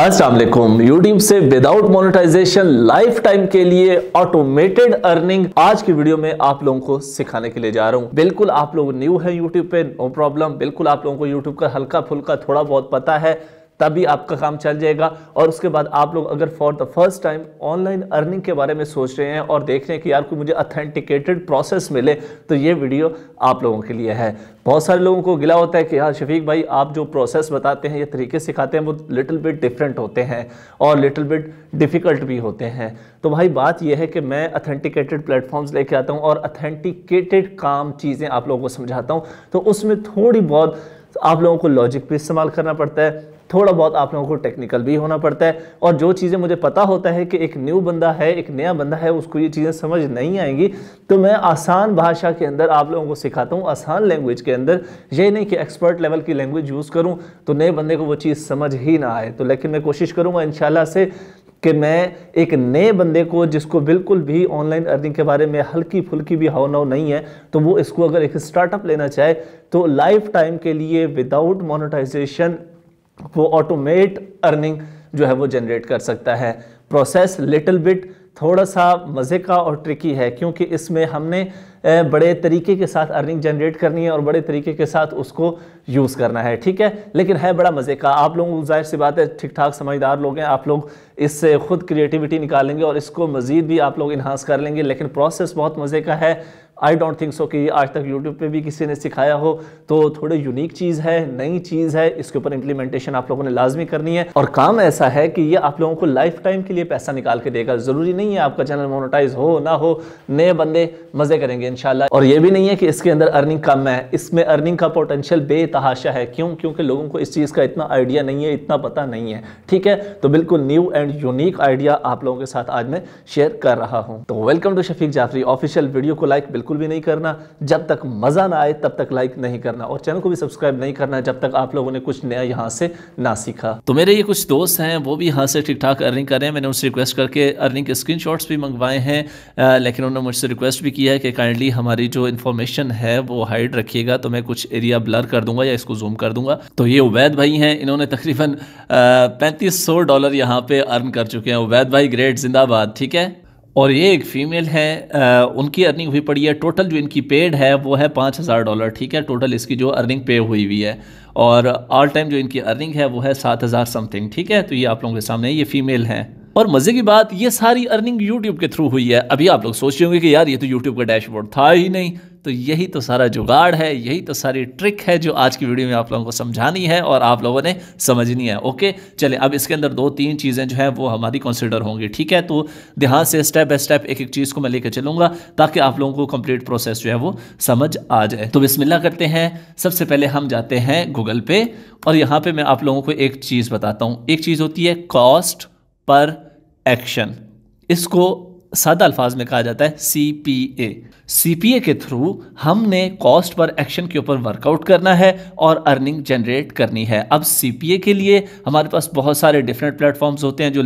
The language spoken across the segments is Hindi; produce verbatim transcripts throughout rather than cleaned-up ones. अस्सलाम वालेकुम। YouTube से विदाउट मोनेटाइजेशन लाइफ टाइम के लिए ऑटोमेटेड अर्निंग आज की वीडियो में आप लोगों को सिखाने के लिए जा रहा हूँ। बिल्कुल आप लोग न्यू हैं YouTube पे, नो प्रॉब्लम। बिल्कुल आप लोगों को YouTube का हल्का फुल्का थोड़ा बहुत पता है, तभी आपका काम चल जाएगा। और उसके बाद आप लोग अगर for the first time online earning के बारे में सोच रहे हैं और देख रहे हैं कि यार कोई मुझे ऑथेंटिकेटेड प्रोसेस मिले, तो ये वीडियो आप लोगों के लिए है। बहुत सारे लोगों को गिला होता है कि यार शफीक भाई, आप जो प्रोसेस बताते हैं या तरीके सिखाते हैं वो लिटिल बिट डिफरेंट होते हैं और लिटिल बिट डिफ़िकल्ट भी होते हैं। तो भाई बात यह है कि मैं ऑथेंटिकेटेड प्लेटफॉर्म्स लेके आता हूँ और ऑथेंटिकेटेड काम चीज़ें आप लोगों को समझाता हूँ। तो उसमें थोड़ी बहुत आप लोगों को लॉजिक भी इस्तेमाल करना पड़ता है, थोड़ा बहुत आप लोगों को टेक्निकल भी होना पड़ता है। और जो चीज़ें मुझे पता होता है कि एक न्यू बंदा है, एक नया बंदा है, उसको ये चीज़ें समझ नहीं आएंगी, तो मैं आसान भाषा के अंदर आप लोगों को सिखाता हूँ, आसान लैंग्वेज के अंदर। ये नहीं कि एक्सपर्ट लेवल की लैंग्वेज यूज़ करूँ तो नए बंदे को वो चीज़ समझ ही ना आए। तो लेकिन मैं कोशिश करूँगा इंशाल्लाह से कि मैं एक नए बंदे को, जिसको बिल्कुल भी ऑनलाइन अर्निंग के बारे में हल्की फुल्की भी हाव नाव नहीं है, तो वो इसको अगर एक स्टार्टअप लेना चाहे तो लाइफ टाइम के लिए विदाउट मोनेटाइजेशन वो ऑटोमेट अर्निंग जो है वो जनरेट कर सकता है। प्रोसेस लिटिल बिट थोड़ा सा मज़े का और ट्रिकी है, क्योंकि इसमें हमने बड़े तरीके के साथ अर्निंग जनरेट करनी है और बड़े तरीके के साथ उसको यूज़ करना है, ठीक है। लेकिन है बड़ा मज़े का। आप लोगों को जाहिर सी बात है, ठीक ठाक समझदार लोग हैं, आप लोग इससे ख़ुद क्रिएटिविटी निकालेंगे और इसको मज़ीद भी आप लोग इन्हांस कर लेंगे। लेकिन प्रोसेस बहुत मज़े का है। आई डोंट थिंक सो कि आज तक यूट्यूब पे भी किसी ने सिखाया हो। तो थोड़ी यूनिक चीज़ है, नई चीज़ है, इसके ऊपर इंप्लीमेंटेशन आप लोगों ने लाजमी करनी है। और काम ऐसा है कि ये आप लोगों को लाइफ टाइम के लिए पैसा निकाल के देगा। ज़रूरी नहीं है आपका चैनल मोनेटाइज हो ना हो, नए बंदे मज़े करेंगे इंशाल्लाह। और ये भी नहीं है कि इसके अंदर अर्निंग कम है, इसमें अर्निंग का पोटेंशियल बेतहाशा है। क्यों? क्योंकि लोगों को इस चीज़ का इतना आइडिया नहीं है, इतना पता नहीं है, ठीक है। तो बिल्कुल न्यू एंड यूनिक आइडिया आप लोगों के साथ आज मैं शेयर कर रहा हूँ। तो welcome to Shafiq Jafri official. Video को लाइक बिल्कुल भी नहीं करना, जब तक मज़ा ना आए तब तक लाइक नहीं करना, और चैनल को भी सब्सक्राइब नहीं करना जब तक आप लोगों ने कुछ नया यहाँ से ना सीखा। तो मेरे ये कुछ दोस्त हैं, वो भी यहाँ से ठीक ठाक अर्निंग कर रहे हैं। मैंने उनसे रिक्वेस्ट करके अर्निंग के स्क्रीन शॉट्स भी मंगवाए हैं, लेकिन उन्होंने मुझसे रिक्वेस्ट भी किया है कि काइंडली हमारी जो इन्फॉर्मेशन है वो हाइड रखिएगा, तो मैं कुछ एरिया ब्लर कर दूंगा या इसको जूम कर दूंगा। तो ये उबैद भाई हैं, इन्होंने तकरीबन पैंतीस सौ डॉलर यहाँ पे अर्न कर चुके हैं। उबैद भाई ग्रेट, जिंदाबाद, ठीक है। और ये एक फ़ीमेल है, उनकी अर्निंग हुई पड़ी है। टोटल जो इनकी पेड है वो है पाँच हज़ार डॉलर, ठीक है। टोटल इसकी जो अर्निंग पे हुई हुई है और ऑल टाइम जो इनकी अर्निंग है वो है सात हज़ार समथिंग, ठीक है। तो ये आप लोगों के सामने ये फ़ीमेल हैं। और मज़े की बात, ये सारी अर्निंग यूट्यूब के थ्रू हुई है। अभी आप लोग सोच रहे होंगे कि यार ये तो यूट्यूब का डैशबोर्ड था ही नहीं। तो यही तो सारा जुगाड़ है, यही तो सारी ट्रिक है जो आज की वीडियो में आप लोगों को समझानी है और आप लोगों ने समझनी है। ओके, चले अब इसके अंदर दो तीन चीज़ें जो हैं वो हमारी कंसिडर होंगी, ठीक है। तो ध्यान से स्टेप बाय स्टेप एक एक चीज़ को मैं लेकर चलूँगा ताकि आप लोगों को कंप्लीट प्रोसेस जो है वो समझ आ जाए। तो बिस्मिल्लाह करते हैं। सबसे पहले हम जाते हैं गूगल पे, और यहाँ पर मैं आप लोगों को एक चीज़ बताता हूँ। एक चीज़ होती है कॉस्ट पर एक्शन, इसको सादा अल्फाज में कहा जाता है सी पी ए। सी पी ए के थ्रू हमने कॉस्ट पर एक्शन के ऊपर वर्कआउट करना है और अर्निंग जनरेट करनी है। अब सी पी ए के लिए हमारे पास बहुत सारे डिफरेंट प्लेटफॉर्म्स होते हैं जो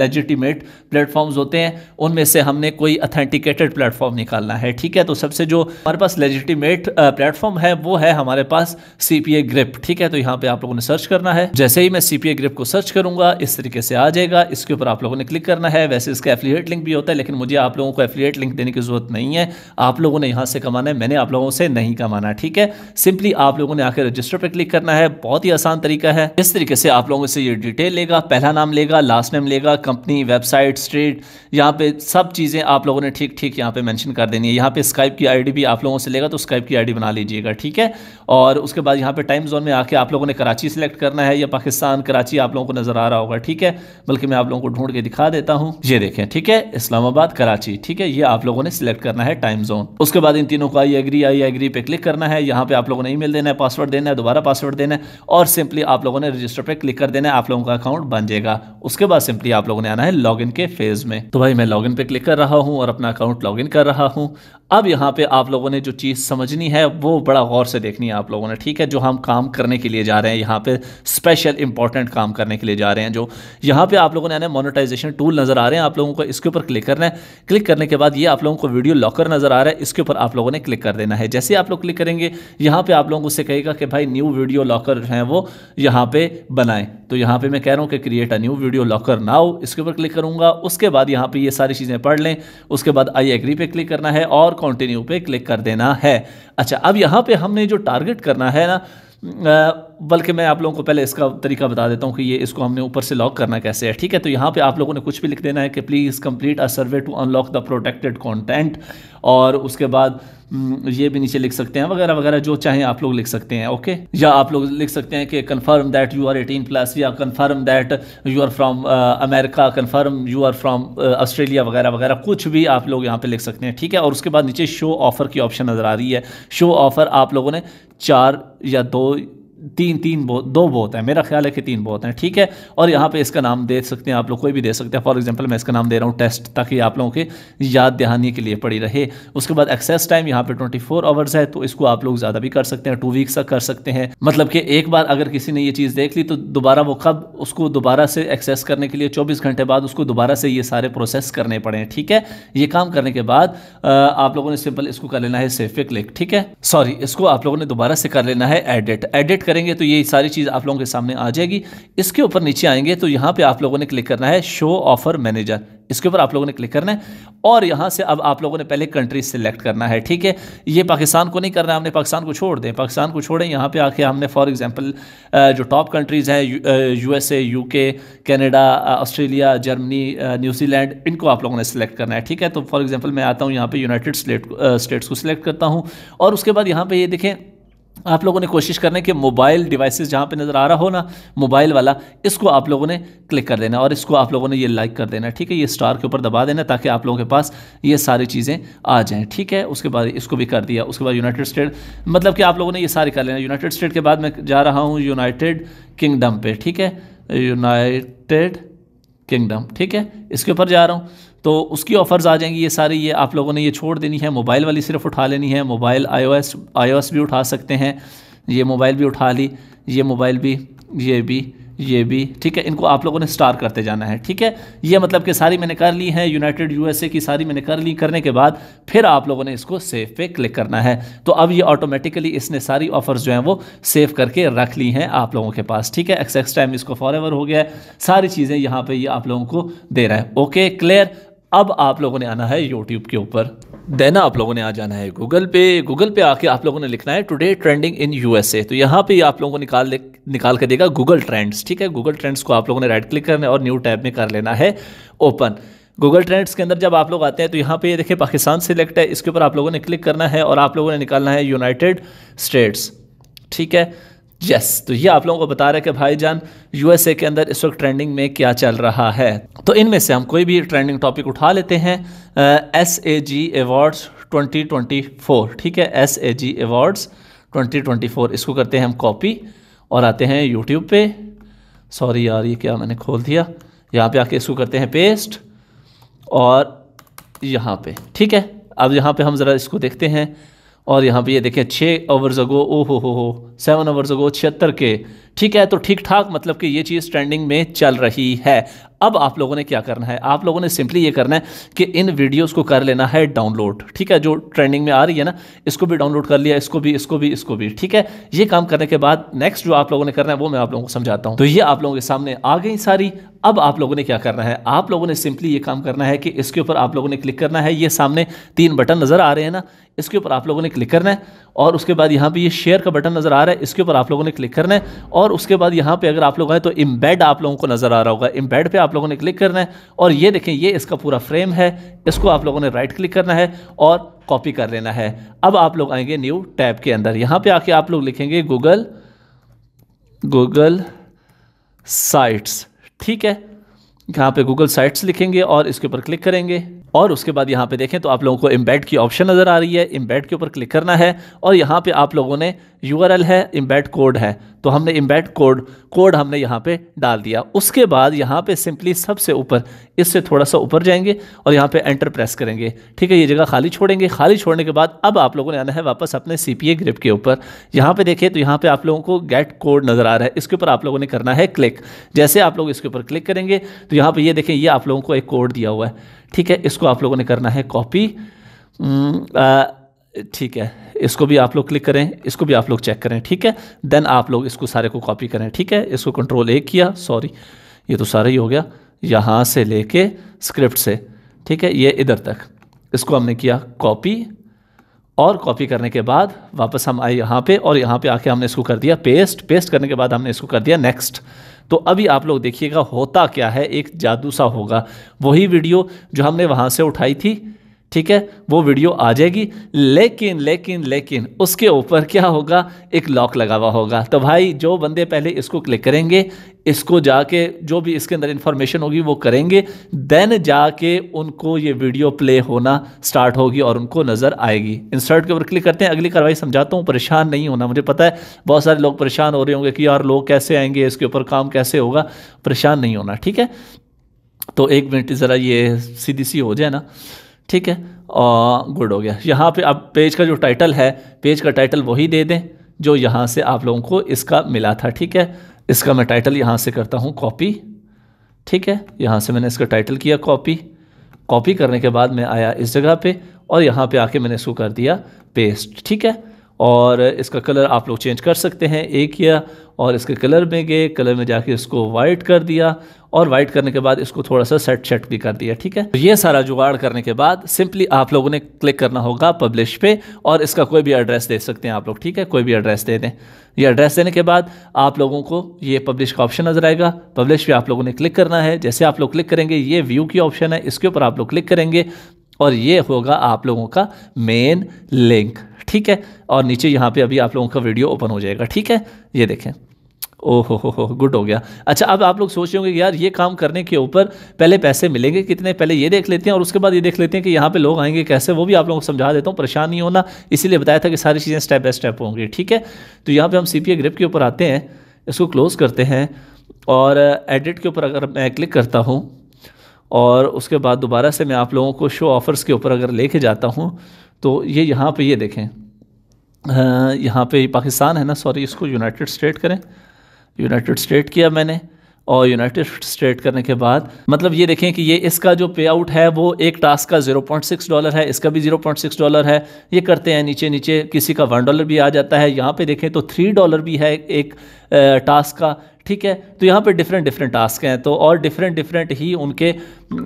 लेजिटिमेट प्लेटफॉर्म्स होते हैं, उनमें से हमने कोई ऑथेंटिकेटेड प्लेटफॉर्म निकालना है, ठीक है। तो सबसे जो हमारे पास लेजिटिमेट प्लेटफॉर्म है वो है हमारे पास सी पी ए ग्रिप, ठीक है। तो यहाँ पर आप लोगों ने सर्च करना है। जैसे ही मैं सी पी ए ग्रिप को सर्च करूँगा इस तरीके से आ जाएगा, इसके ऊपर आप लोगों ने क्लिक करना है। वैसे इसका एफिलिएट लिंक भी होता है, लेकिन मुझे आप लोगों को एफिलिएट लिंक देने की जरूरत नहीं है। आप लोगों ने यहां से कमाना है, मैंने आप लोगों से नहीं कमाना, ठीक है। सिंपली आप लोगों ने आकर रजिस्टर पर क्लिक करना है, बहुत ही आसान तरीका है। इस तरीके से आप लोगों से ये डिटेल लेगा, पहला नाम लेगा, लास्ट नेम लेगा, कंपनी, वेबसाइट, स्टेट, यहां पे सब चीजें आप लोगों ने ठीक ठीक यहां पे मेंशन कर देनी है। यहां पे स्काइप की आईडी भी आप लोगों से लेगा, तो स्काइप की आईडी बना लीजिएगा, ठीक है। और उसके बाद यहां पे टाइम जोन में आके आप लोगों ने कराची सेलेक्ट करना है या पाकिस्तान। कराची आप लोगों को नजर आ रहा होगा, ठीक है, बल्कि मैं आप लोगों को ढूंढ के दिखा देता हूं। ये देखें, ठीक है, इस्लामाबाद, कराची, ठीक है। ये आप लोगों ने सिलेक्ट करना है टाइम जोन। उसके बाद इन तीनों को आई एग्री आई एग्री पे क्लिक करना है। यहाँ पे आप लोगों ने ईमेल देना है, पासवर्ड देना है, दोबारा पासवर्ड देना है, और सिंपली आप लोगों ने रजिस्टर पे क्लिक कर देना है, आप लोगों का अकाउंट बन जाएगा। उसके बाद सिंपली आप लोगों ने आना है लॉगिन के फेज में। तो भाई मैं लॉगिन पे क्लिक कर रहा हूँ और अपना अकाउंट लॉगिन कर रहा हूँ। अब यहाँ पे आप लोगों ने जो चीज़ समझनी है वो बड़ा गौर से देखनी है आप लोगों ने, ठीक है। जो हम काम करने के लिए जा रहे हैं यहाँ पे, स्पेशल इंपॉर्टेंट काम करने के लिए जा रहे हैं, जो यहाँ पे आप लोगों ने आना है मोनेटाइजेशन टूल नज़र आ रहे हैं आप लोगों को, इसके ऊपर क्लिक करना है। क्लिक करने के बाद ये आप लोगों को वीडियो लॉकर नज़र आ रहा है, इसके ऊपर आप लोगों ने क्लिक कर देना है। जैसे आप लोग क्लिक करेंगे यहाँ पर आप लोगों को उससे कहेगा कि भाई न्यू वीडियो लॉकर हैं वो यहाँ पर बनाएँ, तो यहाँ पर मैं कह रहा हूँ कि create a new video locker now, इसके ऊपर क्लिक करूँगा। उसके बाद यहाँ पर ये सारी चीज़ें पढ़ लें, उसके बाद आई एग्री पे क्लिक करना है और कंटिन्यू पे क्लिक कर देना है। अच्छा, अब यहाँ पे हमने जो टारगेट करना है ना, बल्कि मैं आप लोगों को पहले इसका तरीका बता देता हूँ कि ये इसको हमने ऊपर से लॉक करना कैसे है, ठीक है। तो यहाँ पे आप लोगों ने कुछ भी लिख देना है कि please complete a survey to unlock the protected content, और उसके बाद ये भी नीचे लिख सकते हैं वगैरह वगैरह, जो चाहें आप लोग लिख सकते हैं, ओके। या आप लोग लिख सकते हैं कि confirm that you are eighteen plus, या confirm that you are from America, confirm you are from Australia वगैरह वगैरह, कुछ भी आप लोग यहाँ पर लिख सकते हैं, ठीक है। और उसके बाद नीचे शो ऑफ़र की ऑप्शन नज़र आ रही है। शो ऑफ़र आप लोगों ने चार या दो तीन तीन बहुत दो बहुत हैं, मेरा ख्याल है कि तीन बहुत हैं, ठीक है। और यहाँ पे इसका नाम दे सकते हैं आप लोग, कोई भी दे सकते हैं। फॉर एग्जांपल मैं इसका नाम दे रहा हूँ टेस्ट, ताकि आप लोगों के याद दहानी के लिए पड़ी रहे। उसके बाद एक्सेस टाइम यहाँ पे चौबीस आवर्स है, तो इसको आप लोग ज़्यादा भी कर सकते हैं, टू वीक्स तक कर सकते हैं। मतलब कि एक बार अगर किसी ने ये चीज़ देख ली तो दोबारा वो कब उसको दोबारा से एक्सेस करने के लिए चौबीस घंटे बाद उसको दोबारा से ये सारे प्रोसेस करने पड़े, ठीक है। ये काम करने के बाद आप लोगों ने सिंपल इसको कर लेना है सेव पे क्लिक, ठीक है। सॉरी, इसको आप लोगों ने दोबारा से कर लेना है एडिट। एडिट करेंगे तो ये सारी चीज आप लोगों के सामने आ जाएगी। इसके ऊपर नीचे आएंगे तो यहां पे आप लोगों ने क्लिक करना है शो ऑफर मैनेजर, इसके ऊपर आप लोगों ने क्लिक करना है। और यहाँ से अब आप लोगों ने पहले कंट्री सिलेक्ट करना है, ठीक है। ये पाकिस्तान को नहीं करना है, हमने पाकिस्तान को छोड़ दें, पाकिस्तान को छोड़ें। यहाँ पे आके हमने फॉर एग्जांपल जो टॉप कंट्रीज़ हैं USA, UK, Canada, Australia, Germany, New Zealand, इनको आप लोगों ने सिलेक्ट करना है, ठीक है। तो फॉर एग्जाम्पल मैं आता हूँ यहाँ पर यूनाइटेड स्टेट्स को सिलेक्ट करता हूँ, और उसके बाद यहाँ पर ये देखें आप लोगों ने कोशिश करना है कि मोबाइल डिवाइसेस जहाँ पे नज़र आ रहा हो ना मोबाइल वाला, इसको आप लोगों ने क्लिक कर देना और इसको आप लोगों ने ये लाइक कर देना, ठीक है। ये स्टार के ऊपर दबा देना ताकि आप लोगों के पास ये सारी चीज़ें आ जाएं, ठीक है। उसके बाद इसको भी कर दिया, उसके बाद यूनाइटेड स्टेट, मतलब कि आप लोगों ने ये सारे कर लेना। यूनाइटेड स्टेट के बाद मैं जा रहा हूँ यूनाइटेड किंगडम पर, ठीक है, यूनाइटेड किंगडम, ठीक है, इसके ऊपर जा रहा हूँ तो उसकी ऑफर्स आ जाएंगी ये सारी। ये आप लोगों ने ये छोड़ देनी है, मोबाइल वाली सिर्फ उठा लेनी है। मोबाइल आईओएस आईओएस भी उठा सकते हैं, ये मोबाइल भी उठा ली, ये मोबाइल भी, ये भी, ये भी, ठीक है। इनको आप लोगों ने स्टार करते जाना है, ठीक है। ये मतलब कि सारी मैंने कर ली है, यूनाइटेड यूएसए की सारी मैंने कर ली। करने के बाद फिर आप लोगों ने इसको सेव पे क्लिक करना है, तो अब ये ऑटोमेटिकली इसने सारी ऑफर्स जो हैं वो सेव करके रख ली हैं आप लोगों के पास, ठीक है। एक्सेस टाइम इसको फॉर एवर हो गया है, सारी चीज़ें यहाँ पर ये आप लोगों को दे रहा है, ओके क्लियर। अब आप लोगों ने आना है यूट्यूब के ऊपर, देन आप लोगों ने आ जाना है गूगल पे। गूगल पे आके आप लोगों ने लिखना है टुडे ट्रेंडिंग इन यूएसए, तो यहाँ पे आप लोगों को निकाल निकाल के देगा गूगल ट्रेंड्स, ठीक है। गूगल ट्रेंड्स को आप लोगों ने राइट क्लिक करना है और न्यू टैब में कर लेना है ओपन। गूगल ट्रेंड्स के अंदर जब आप लोग आते हैं तो यहाँ पे ये देखिए पाकिस्तान सिलेक्ट है, इसके ऊपर आप लोगों ने क्लिक करना है और आप लोगों ने निकालना है यूनाइटेड स्टेट्स, ठीक है, यस yes। तो ये आप लोगों को बता रहा है कि भाईजान यूएसए के अंदर इस वक्त ट्रेंडिंग में क्या चल रहा है। तो इनमें से हम कोई भी ट्रेंडिंग टॉपिक उठा लेते हैं, S A G awards twenty twenty four, ठीक है, S A G awards twenty twenty four. इसको करते हैं हम कॉपी और आते हैं यूट्यूब पे। सॉरी यार, ये क्या मैंने खोल दिया। यहाँ पे आके इसको करते हैं पेस्ट और यहाँ पे, ठीक है। अब यहाँ पे हम ज़रा इसको देखते हैं और यहाँ पे ये देखें छः आवर्स अगो, ओ हो हो हो सेवन आवर्स अगो छिहत्तर के, ठीक है। तो ठीक ठाक मतलब कि ये चीज़ ट्रेंडिंग में चल रही है। अब आप लोगों ने क्या करना है, आप लोगों ने सिंपली ये करना है कि इन वीडियोस को कर लेना है डाउनलोड, ठीक है। जो ट्रेंडिंग में आ रही है ना, इसको भी डाउनलोड कर लिया, इसको भी, इसको भी, इसको भी, ठीक है। ये काम करने के बाद नेक्स्ट जो आप लोगों ने करना है वो मैं आप लोगों को समझाता हूँ। तो ये आप लोगों के सामने आ गई सारी। अब आप लोगों ने क्या करना है, आप लोगों ने सिंपली ये काम करना है कि इसके ऊपर आप लोगों ने क्लिक करना है। ये सामने तीन बटन नज़र आ रहे हैं ना, इसके ऊपर आप लोगों ने क्लिक करना है और उसके बाद यहाँ पे ये शेयर का बटन नज़र आ रहा है, इसके ऊपर आप लोगों ने क्लिक करना है। और उसके बाद यहाँ पे अगर आप लोग आए तो एम्बेड आप लोगों को नज़र आ रहा होगा, एम्बेड पे आप लोगों ने क्लिक करना है और ये देखें ये इसका पूरा फ्रेम है, इसको आप लोगों ने राइट क्लिक करना है और कॉपी कर लेना है। अब आप लोग आएंगे न्यू टैब के अंदर, यहाँ पे आके आप लोग लिखेंगे गूगल गूगल साइट्स, ठीक है। यहाँ पे गूगल साइट्स लिखेंगे और इसके ऊपर क्लिक करेंगे। और उसके बाद यहाँ पे देखें तो आप लोगों को एम्बेड की ऑप्शन नज़र आ रही है। एम्बेड के ऊपर क्लिक करना है और यहाँ पे आप लोगों ने यूआरएल है, एम्बेड कोड है, तो हमने एम्बेड कोड कोड हमने यहाँ पे डाल दिया। उसके बाद यहाँ पे सिंपली सबसे ऊपर इससे थोड़ा सा ऊपर जाएंगे और यहाँ पे एंटर प्रेस करेंगे। ठीक है, ये जगह खाली छोड़ेंगे। खाली छोड़ने के बाद अब आप लोगों ने आना है वापस अपने सीपीए ग्रिप के ऊपर। यहाँ पे देखिए तो यहाँ पे आप लोगों को गेट कोड नज़र आ रहा है, इसके ऊपर आप लोगों ने करना है क्लिक। जैसे आप लोग इसके ऊपर क्लिक करेंगे तो यहाँ पर ये देखें, ये आप लोगों को एक कोड दिया हुआ है। ठीक है, इसको आप लोगों ने करना है कॉपी। ठीक है, इसको भी आप लोग क्लिक करें, इसको भी आप लोग चेक करें। ठीक है, देन आप लोग इसको सारे को कॉपी करें। ठीक है, इसको कंट्रोल ए किया, सॉरी ये तो सारा ही हो गया, यहाँ से लेके स्क्रिप्ट से। ठीक है, ये इधर तक इसको हमने किया कॉपी, और कॉपी करने के बाद वापस हम आए यहाँ पे और यहाँ पे आके हमने इसको कर दिया पेस्ट। पेस्ट करने के बाद हमने इसको कर दिया नेक्स्ट। तो अभी आप लोग देखिएगा होता क्या है, एक जादू सा होगा। वही वीडियो जो हमने वहाँ से उठाई थी, ठीक है, वो वीडियो आ जाएगी, लेकिन लेकिन लेकिन उसके ऊपर क्या होगा, एक लॉक लगा हुआ होगा। तो भाई जो बंदे पहले इसको क्लिक करेंगे, इसको जाके जो भी इसके अंदर इन्फॉर्मेशन होगी वो करेंगे, देन जाके उनको ये वीडियो प्ले होना स्टार्ट होगी और उनको नज़र आएगी। इंसर्ट के ऊपर क्लिक करते हैं। अगली कार्रवाई समझाता हूँ, परेशान नहीं होना। मुझे पता है बहुत सारे लोग परेशान हो रहे होंगे कि यार लोग कैसे आएंगे, इसके ऊपर काम कैसे होगा। परेशान नहीं होना, ठीक है। तो एक मिनट ज़रा ये सीधी सी हो जाए ना, ठीक है, और गुड हो गया। यहाँ पे आप पेज का जो टाइटल है, पेज का टाइटल वही दे दें जो यहाँ से आप लोगों को इसका मिला था। ठीक है, इसका मैं टाइटल यहाँ से करता हूँ कॉपी। ठीक है, यहाँ से मैंने इसका टाइटल किया कॉपी। कॉपी करने के बाद मैं आया इस जगह पे और यहाँ पे आके मैंने इसको कर दिया पेस्ट। ठीक है, और इसका कलर आप लोग चेंज कर सकते हैं। ए किया और इसके कलर में गए, कलर में जाके इसको वाइट कर दिया, और वाइट करने के बाद इसको थोड़ा सा सेट शेट भी कर दिया। ठीक है, तो ये सारा जुगाड़ करने के बाद सिंपली आप लोगों ने क्लिक करना होगा पब्लिश पे, और इसका कोई भी एड्रेस दे सकते हैं आप लोग। ठीक है, कोई भी एड्रेस दे दें। ये एड्रेस देने के बाद आप लोगों को ये पब्लिश का ऑप्शन नज़र आएगा। पब्लिश पे आप लोगों ने क्लिक करना है। जैसे आप लोग क्लिक करेंगे, ये व्यू की ऑप्शन है, इसके ऊपर आप लोग क्लिक करेंगे और ये होगा आप लोगों का मेन लिंक। ठीक है, और नीचे यहाँ पे अभी आप लोगों का वीडियो ओपन हो जाएगा। ठीक है, ये देखें, ओहो हो हो, गुड हो गया। अच्छा, अब आप लोग सोच रहे होंगे कि यार ये काम करने के ऊपर पहले पैसे मिलेंगे कितने, पहले ये देख लेते हैं और उसके बाद ये देख लेते हैं कि यहाँ पे लोग आएंगे कैसे। वो भी आप लोगों को समझा देता हूँ, परेशान नहीं होना, इसीलिए बताया था कि सारी चीज़ें स्टेप बाय स्टेप होंगी। ठीक है, तो यहाँ पर हम सी पी ए ग्रिप के ऊपर आते हैं, इसको क्लोज़ करते हैं और एडिट के ऊपर अगर मैं क्लिक करता हूँ और उसके बाद दोबारा से मैं आप लोगों को शो ऑफर्स के ऊपर अगर लेके जाता हूँ तो ये यहाँ पे ये देखें, यहाँ पे पाकिस्तान है ना, सॉरी इसको यूनाइटेड स्टेट करें। यूनाइटेड स्टेट किया मैंने, और यूनाइटेड स्टेट करने के बाद मतलब ये देखें कि ये इसका जो पे आउट है वो एक टास्क का ज़ीरो पॉइंट सिक्स डॉलर है, इसका भी ज़ीरो पॉइंट सिक्स डॉलर है। ये करते हैं नीचे नीचे, किसी का वन डॉलर भी आ जाता है। यहाँ पे देखें तो थ्री डॉलर भी है एक टास्क का। ठीक है, तो यहाँ पे डिफरेंट डिफरेंट टास्क हैं, तो और डिफरेंट डिफरेंट ही उनके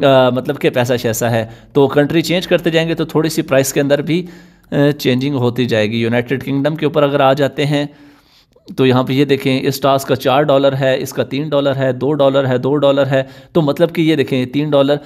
आ, मतलब के पैसा शैसा है। तो कंट्री चेंज करते जाएंगे तो थोड़ी सी प्राइस के अंदर भी चेंजिंग होती जाएगी। यूनाइटेड किंगडम के ऊपर अगर आ जाते हैं तो यहाँ पे ये देखें, इस टास्क का चार डॉलर है, इसका तीन डॉलर है, दो डॉलर है, दो डॉलर है। तो मतलब कि ये देखें तीन डॉलर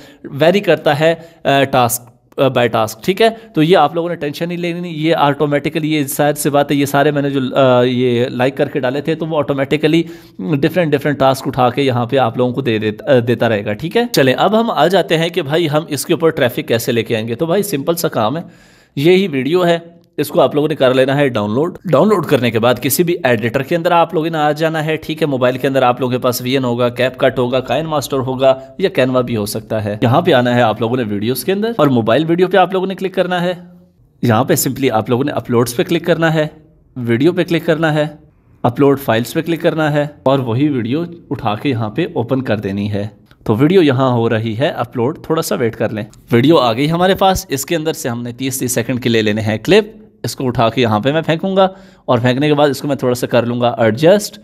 वेरी करता है टास्क बाय टास्क। ठीक है, तो ये आप लोगों ने टेंशन नहीं लेनी, ये ऑटोमेटिकली, ये शायद से बात है, ये सारे मैंने जो आ, ये लाइक करके डाले थे तो वो ऑटोमेटिकली डिफरेंट डिफरेंट टास्क उठा के यहाँ पे आप लोगों को दे देता देता रहेगा। ठीक है, चलें अब हम आ जाते हैं कि भाई हम इसके ऊपर ट्रैफिक कैसे लेके आएंगे। तो भाई सिंपल सा काम है, यही वीडियो है, इसको आप लोगों ने कर लेना है डाउनलोड। डाउनलोड करने के बाद किसी भी एडिटर के अंदर आप लोगों ने आ जाना है। ठीक है, मोबाइल के अंदर आप लोगों के पास वीएन होगा, कैप कट होगा, काइन मास्टर होगा, या कैनवा भी हो सकता है। यहाँ पे आना है आप लोगों ने वीडियोस के अंदर, और मोबाइल वीडियो पे आप लोगों ने क्लिक करना है। यहाँ पे सिंपली आप लोगों ने अपलोड्स पे क्लिक करना है, वीडियो पे क्लिक करना है, अपलोड फाइल्स पे क्लिक करना है, और वही वीडियो उठा के यहाँ पे ओपन कर देनी है। तो वीडियो यहाँ हो रही है अपलोड, थोड़ा सा वेट कर लें। वीडियो आ गई हमारे पास, इसके अंदर से हमने तीस तीस सेकेंड के ले लेने हैं क्लिप। इसको उठा के यहाँ पे मैं फेंकूंगा, और फेंकने के बाद इसको मैं थोड़ा सा कर लूँगा एडजस्ट।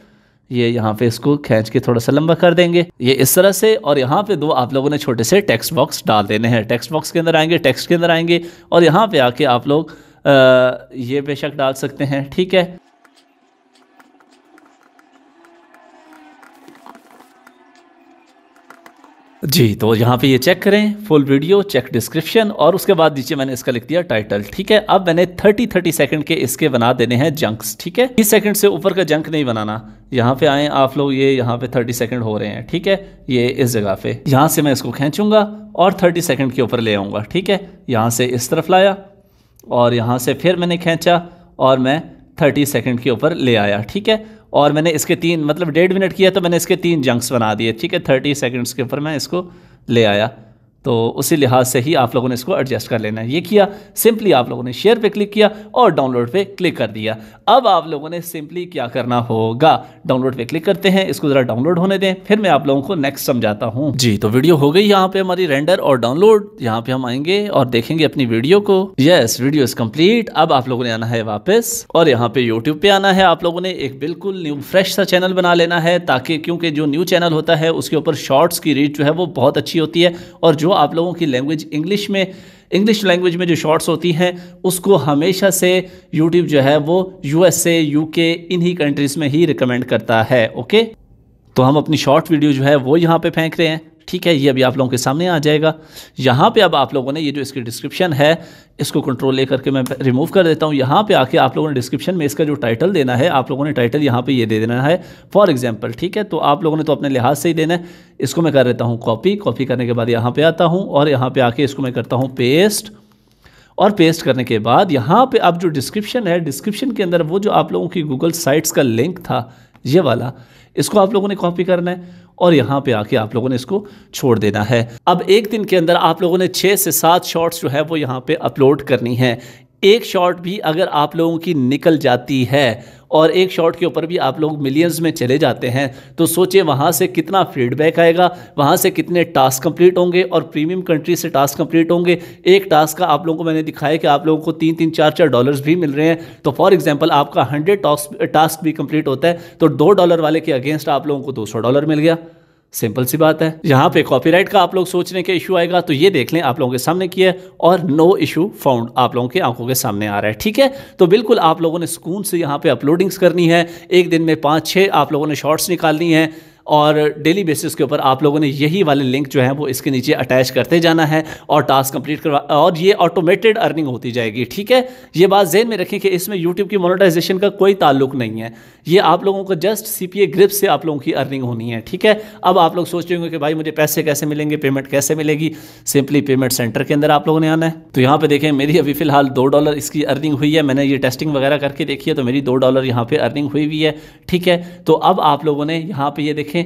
ये यहाँ पे इसको खींच के थोड़ा सा लंबा कर देंगे, ये इस तरह से। और यहाँ पे दो आप लोगों ने छोटे से टेक्स्ट बॉक्स डाल देने हैं। टेक्स्ट बॉक्स के अंदर आएंगे, टेक्स्ट के अंदर आएंगे, और यहाँ पे आके आप लोग आ, ये बेशक डाल सकते हैं। ठीक है, जी। तो यहाँ पे ये चेक करें, फुल वीडियो, चेक डिस्क्रिप्शन, और उसके बाद नीचे मैंने इसका लिख दिया टाइटल। ठीक है, अब मैंने तीस तीस सेकंड के इसके बना देने हैं जंक्स। ठीक है, तीस सेकंड से ऊपर का जंक नहीं बनाना। यहाँ पे आए आप लोग, ये यहाँ पे तीस सेकंड हो रहे हैं। ठीक है, ये इस जगह पे यहाँ से मैं इसको खींचूंगा और तीस सेकंड के ऊपर ले आऊँगा। ठीक है, यहाँ से इस तरफ लाया और यहाँ से फिर मैंने खींचा और मैं तीस सेकंड के ऊपर ले आया। ठीक है, और मैंने इसके तीन, मतलब डेढ़ मिनट किया तो मैंने इसके तीन जंक्स बना दिए। ठीक है, तीस सेकंड्स के ऊपर मैं इसको ले आया। तो उसी लिहाज से ही आप लोगों ने इसको एडजस्ट कर लेना है। ये किया, सिंपली आप लोगों ने शेयर पे क्लिक किया और डाउनलोड पे क्लिक कर दिया। अब आप लोगों ने सिंपली क्या करना होगा, डाउनलोड पे क्लिक करते हैं, इसको ज़रा डाउनलोड होने दें, फिर मैं आप लोगों को नेक्स्ट समझाता हूँ। जी, तो वीडियो हो गई यहाँ पे हमारी रेंडर और डाउनलोड। यहाँ पे हम आएंगे और देखेंगे अपनी वीडियो को। Yes, video is complete. अब आप लोगों ने आना है वापस और यहाँ पे यूट्यूब पे आना है। आप लोगों ने एक बिल्कुल न्यू फ्रेश सा चैनल बना लेना है, ताकि क्योंकि जो न्यू चैनल होता है उसके ऊपर शॉर्ट्स की रीच जो है वो बहुत अच्छी होती है, और जो आप लोगों की लैंग्वेज इंग्लिश में इंग्लिश लैंग्वेज में जो शॉर्ट्स होती हैं उसको हमेशा से यूट्यूब जो है वो यूएसए, यूके, इन्हीं कंट्रीज़ में ही रिकमेंड करता है। ओके, तो हम अपनी शॉर्ट वीडियो जो है वो यहाँ पे फेंक रहे हैं। ठीक है, ये अभी आप लोगों के सामने आ जाएगा। यहाँ पे अब आप लोगों ने ये जो इसकी डिस्क्रिप्शन है इसको कंट्रोल ले करके मैं रिमूव कर देता हूँ। यहाँ पे आके आप लोगों ने डिस्क्रिप्शन में इसका जो टाइटल देना है, आप लोगों ने टाइटल यहाँ पे ये दे देना है, फॉर एग्जांपल। ठीक है, तो आप लोगों ने तो अपने लिहाज से ही देना है। इसको मैं कर देता हूँ कॉपी। कॉपी करने के बाद यहाँ पर आता हूँ और यहाँ पर आके इसको मैं करता हूँ पेस्ट, और पेस्ट करने के बाद यहाँ पर अब जो डिस्क्रिप्शन है, डिस्क्रिप्शन के अंदर वो जो आप लोगों की गूगल साइट्स का लिंक था, ये वाला, इसको आप लोगों ने कॉपी करना है और यहाँ पे आके आप लोगों ने इसको छोड़ देना है। अब एक दिन के अंदर आप लोगों ने छः से सात शॉर्ट्स जो है वो यहाँ पे अपलोड करनी है। एक शॉर्ट भी अगर आप लोगों की निकल जाती है और एक शॉट के ऊपर भी आप लोग मिलियंस में चले जाते हैं, तो सोचिए वहाँ से कितना फीडबैक आएगा, वहाँ से कितने टास्क कंप्लीट होंगे, और प्रीमियम कंट्री से टास्क कंप्लीट होंगे। एक टास्क का आप लोगों को मैंने दिखाया कि आप लोगों को तीन तीन चार चार डॉलर्स भी मिल रहे हैं। तो फॉर एग्जांपल आपका हंड्रेड टास्क टास्क भी कंप्लीट होता है, तो दो डॉलर वाले के अगेंस्ट आप लोगों को दो सौ डॉलर मिल गया। सिंपल सी बात है। यहाँ पे कॉपीराइट का आप लोग सोचने के इशू आएगा, तो ये देख लें आप लोगों के सामने किया है, और नो इशू फाउंड आप लोगों के आंखों के सामने आ रहा है। ठीक है, तो बिल्कुल आप लोगों ने सुकून से यहाँ पे अपलोडिंग्स करनी है। एक दिन में पाँच छः आप लोगों ने शॉर्ट्स निकालनी है और डेली बेसिस के ऊपर आप लोगों ने यही वाले लिंक जो है वो इसके नीचे अटैच करते जाना है और टास्क कंप्लीट करवा, और ये ऑटोमेटेड अर्निंग होती जाएगी। ठीक है, ये बात जहन में रखें कि इसमें YouTube की मोनेटाइजेशन का कोई ताल्लुक नहीं है। ये आप लोगों को जस्ट सीपीए ग्रिप से आप लोगों की अर्निंग होनी है। ठीक है, अब आप लोग सोच रहे होंगे कि भाई मुझे पैसे कैसे मिलेंगे, पेमेंट कैसे मिलेगी। सिंपली पेमेंट सेंटर के अंदर आप लोगों ने आना है। तो यहाँ पर देखें मेरी अभी फ़िलहाल दो डॉलर इसकी अर्निंग हुई है। मैंने ये टेस्टिंग वगैरह करके देखी है तो मेरी दो डॉलर यहाँ पर अर्निंग हुई हुई है। ठीक है, तो अब आप लोगों ने यहाँ पर ये देखें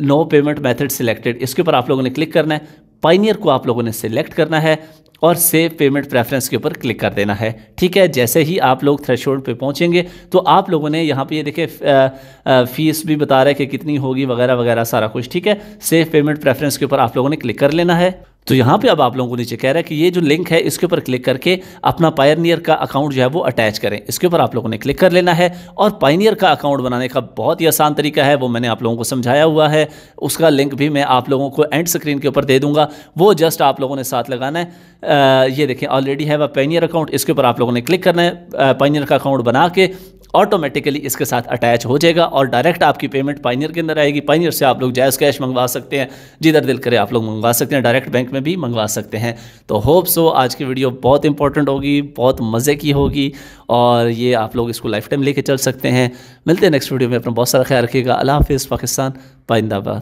नो पेमेंट मेथड सिलेक्टेड, इसके ऊपर आप लोगों ने क्लिक करना है। पायनियर को आप लोगों ने सिलेक्ट करना है और सेव पेमेंट प्रेफरेंस के ऊपर क्लिक कर देना है। ठीक है, जैसे ही आप लोग थ्रेशोल्ड पे पहुंचेंगे तो आप लोगों ने यहाँ पे ये देखिए फीस भी बता रहा है कि कितनी होगी वगैरह वगैरह सारा कुछ। ठीक है, सेव पेमेंट प्रेफरेंस के ऊपर आप लोगों ने क्लिक कर लेना है। तो यहाँ पे अब आप लोगों को नीचे कह रहा है कि ये जो लिंक है इसके ऊपर क्लिक करके अपना पायनियर का अकाउंट जो है वो अटैच करें। इसके ऊपर आप लोगों ने क्लिक कर लेना है। और पायनियर का अकाउंट बनाने का बहुत ही आसान तरीका है, वो मैंने आप लोगों को समझाया हुआ है। उसका लिंक भी मैं आप लोगों को एंड स्क्रीन के ऊपर दे दूंगा, वो जस्ट आप लोगों ने साथ लगाना है। आ, ये देखें already have a Pioneer account, इसके ऊपर आप लोगों ने क्लिक करना है। पायनियर का अकाउंट बना के ऑटोमेटिकली इसके साथ अटैच हो जाएगा और डायरेक्ट आपकी पेमेंट पायनियर के अंदर आएगी। पायनियर से आप लोग जैज़ कैश मंगवा सकते हैं, जिधर दिल करे आप लोग मंगवा सकते हैं, डायरेक्ट बैंक में भी मंगवा सकते हैं। तो होप सो आज की वीडियो बहुत इंपॉर्टेंट होगी, बहुत मज़े की होगी, और ये आप लोग इसको लाइफ टाइम लेके चल सकते हैं। मिलते हैं नेक्स्ट वीडियो में। अपना बहुत सारा ख्याल रखिएगा। अल्लाह हाफिज़। पाकिस्तान, पाइंदाबाद।